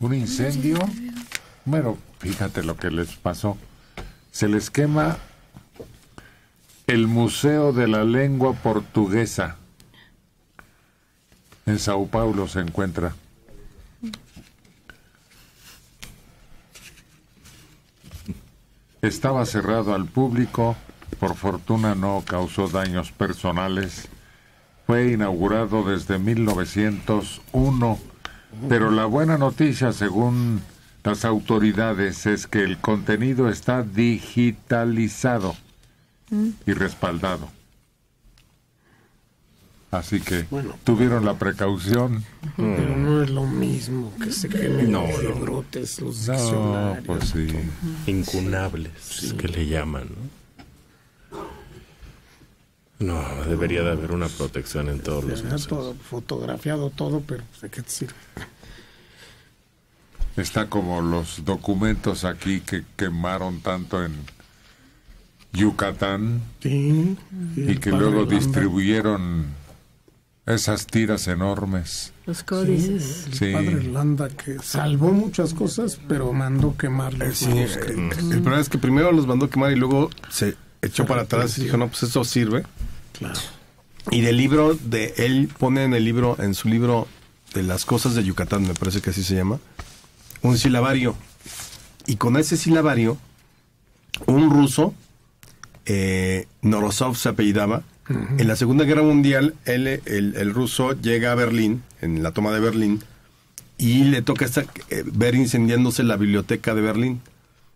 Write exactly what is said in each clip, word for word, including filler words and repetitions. un incendio. Bueno, fíjate lo que les pasó. Se les quema el Museo de la Lengua Portuguesa. En Sao Paulo se encuentra. Estaba cerrado al público, por fortuna no causó daños personales. Fue inaugurado desde mil novecientos uno, pero la buena noticia, según las autoridades, es que el contenido está digitalizado y respaldado. Así que bueno, tuvieron la precaución. Pero no es lo mismo que se quemen no, los librotes, los no, diccionarios. Pues sí. Incunables, sí. que le llaman, ¿no? No, debería de haber una protección en todos los museos. Todo, fotografiado todo, pero ¿de qué te sirve? Está como los documentos aquí que quemaron tanto en Yucatán, sí, y, y que luego distribuyeron esas tiras enormes. Los códices. Sí, el sí. padre Landa, que salvó muchas cosas, pero mandó quemar los sí, manuscritos. El, el problema es que primero los mandó quemar y luego se echó para atrás y dijo, no, pues eso sirve. Claro. Y del libro, de él pone en el libro, en su libro de las cosas de Yucatán, me parece que así se llama, un silabario. Y con ese silabario, un ruso, eh, Norosov se apellidaba, en la Segunda Guerra Mundial, él, el, el ruso llega a Berlín, en la toma de Berlín, y le toca estar, eh, ver incendiándose la biblioteca de Berlín.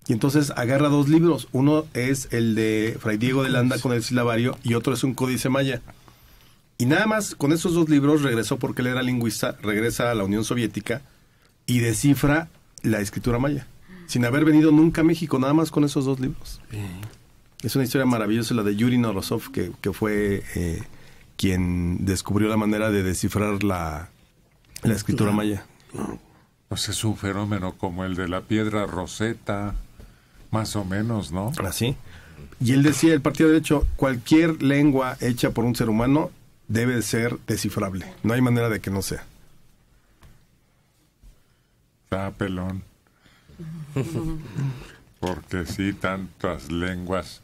Y entonces agarra dos libros. Uno es el de Fray Diego de Landa con el silabario, y otro es un códice maya. Y nada más, con esos dos libros regresó, porque él era lingüista, regresa a la Unión Soviética y descifra la escritura maya, sin haber venido nunca a México, nada más con esos dos libros. Es una historia maravillosa la de Yuri Norosov, que, que fue eh, quien descubrió la manera de descifrar la, la escritura no. maya. Pues es un fenómeno como el de la Piedra Rosetta, más o menos, ¿no? Así. Y él decía, el partido derecho, cualquier lengua hecha por un ser humano debe ser descifrable. No hay manera de que no sea. Está pelón. Porque sí, tantas lenguas...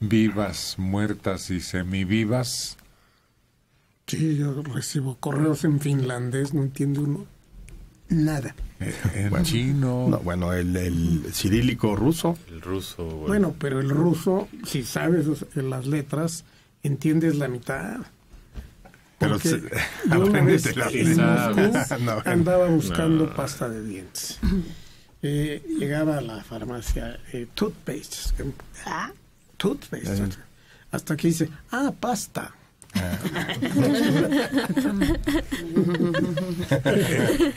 vivas, muertas y semivivas. Sí, yo recibo correos en finlandés, no entiendo uno nada. Eh, en bueno, chino. No, bueno, el, el cirílico ruso. El ruso. Bueno. bueno, pero el ruso, si sabes las letras, entiendes la mitad. Pero se, yo una vez en Moscú no, andaba buscando no. pasta de dientes. Eh, llegaba a la farmacia, eh, toothpaste. ¿Ah? Toothpaste. Hasta que dice, ah, pasta. Ah. el,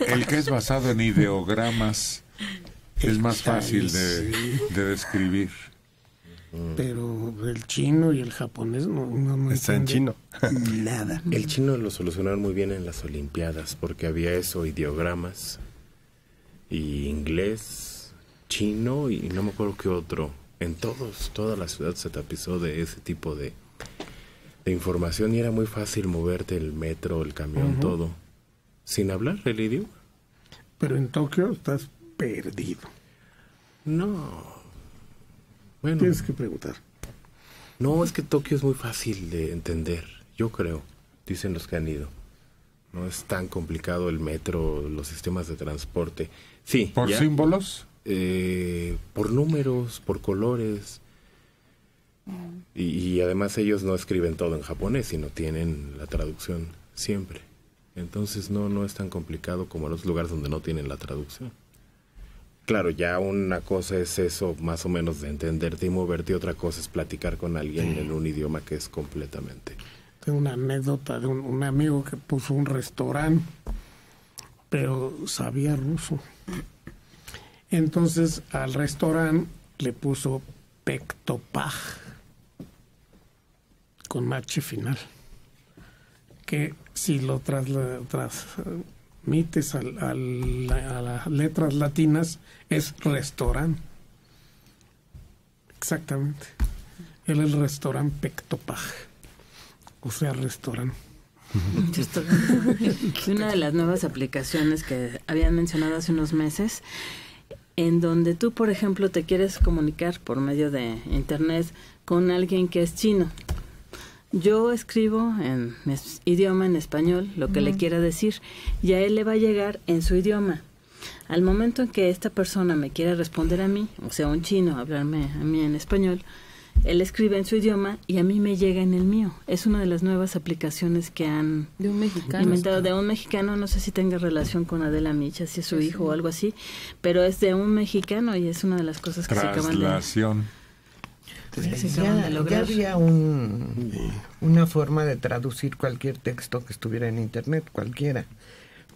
el que es basado en ideogramas es más fácil de, de describir. Pero el chino y el japonés no, no, no está en chino. Nada. El chino lo solucionaron muy bien en las Olimpiadas, porque había eso, ideogramas, y inglés, chino y no me acuerdo qué otro. En todos, toda la ciudad se tapizó de ese tipo de, de información, y era muy fácil moverte el metro, el camión, uh-huh. todo, sin hablar el idioma. Pero en Tokio estás perdido. No. Bueno. Tienes que preguntar. No, es que Tokio es muy fácil de entender, yo creo, dicen los que han ido. No es tan complicado el metro, los sistemas de transporte. Sí. ¿Por ya, símbolos? Eh, por números, por colores, y, y además ellos no escriben todo en japonés, sino tienen la traducción siempre. Entonces no, no es tan complicado como en otros lugares donde no tienen la traducción. Claro, ya una cosa es eso más o menos de entenderte y moverte, y otra cosa es platicar con alguien sí. en un idioma que es completamente. Tengo una anécdota de un, un amigo que puso un restaurante, pero sabía ruso. Entonces al restaurante le puso Pectopaj con H final, que si lo transmites a, a, a las letras latinas es restaurante. Exactamente. Él es el restaurante Pectopaj, o sea, restaurante. Una de las nuevas aplicaciones que habían mencionado hace unos meses, en donde tú, por ejemplo, te quieres comunicar por medio de internet con alguien que es chino. Yo escribo en mi idioma, en español, lo que uh-huh. le quiera decir, y a él le va a llegar en su idioma. Al momento en que esta persona me quiera responder a mí, o sea, un chino, hablarme a mí en español, él escribe en su idioma y a mí me llega en el mío. Es una de las nuevas aplicaciones que han de un mexicano, inventado. De un mexicano, no sé si tenga relación con Adela Micha, si es su sí, hijo sí. o algo así, pero es de un mexicano y es una de las cosas que se acaban de... Entonces, ya, ya había un, una forma de traducir cualquier texto que estuviera en internet, cualquiera,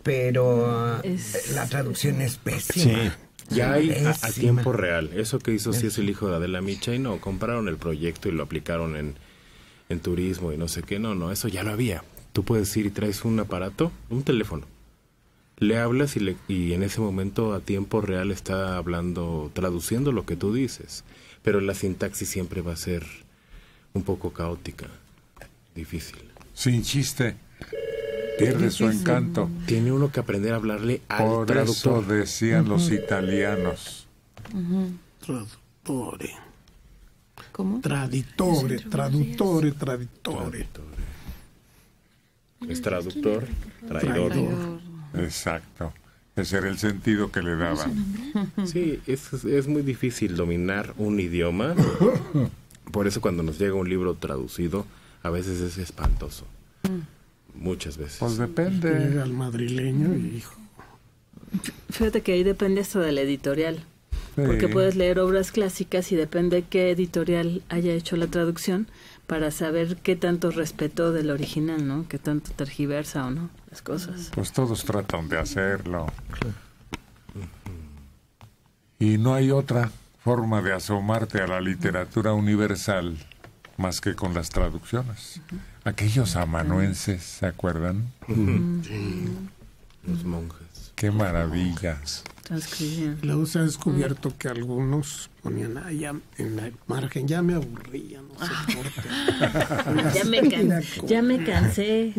pero es, la traducción es pésima. Sí. Ya hay a, a tiempo real. Eso que hizo sí es el hijo de Adela Micha y no, compraron el proyecto y lo aplicaron en, en turismo y no sé qué. No, no, eso ya lo había. Tú puedes ir y traes un aparato, un teléfono. Le hablas y, le, y en ese momento a tiempo real está hablando, traduciendo lo que tú dices. Pero la sintaxis siempre va a ser un poco caótica, difícil. Sin chiste. Pierde su encanto. Tiene uno que aprender a hablarle al Por traductor. Por eso decían uh-huh. los italianos. Uh-huh. Traductore. ¿Cómo? Traditore, traductore, traditore. Es traductor, traidor. traidor. Exacto. Ese era el sentido que le daban. Sí, es, es muy difícil dominar un idioma. Por eso cuando nos llega un libro traducido, a veces es espantoso. Muchas veces. Pues depende. Llega al madrileño y hijo. Fíjate que ahí depende esto de la editorial. Sí. Porque puedes leer obras clásicas y depende qué editorial haya hecho la traducción para saber qué tanto respetó del original, ¿no? Qué tanto tergiversa o no las cosas. Pues todos tratan de hacerlo. Claro. Y no hay otra forma de asomarte a la literatura universal más que con las traducciones. Uh-huh. Aquellos amanuenses, ¿se acuerdan? Uh-huh. Sí. Los monjes. ¡Qué maravillas! Luego se ha descubierto que algunos ponían allá en la margen, ya me aburría, no sé por qué. ya, me can, ya me cansé.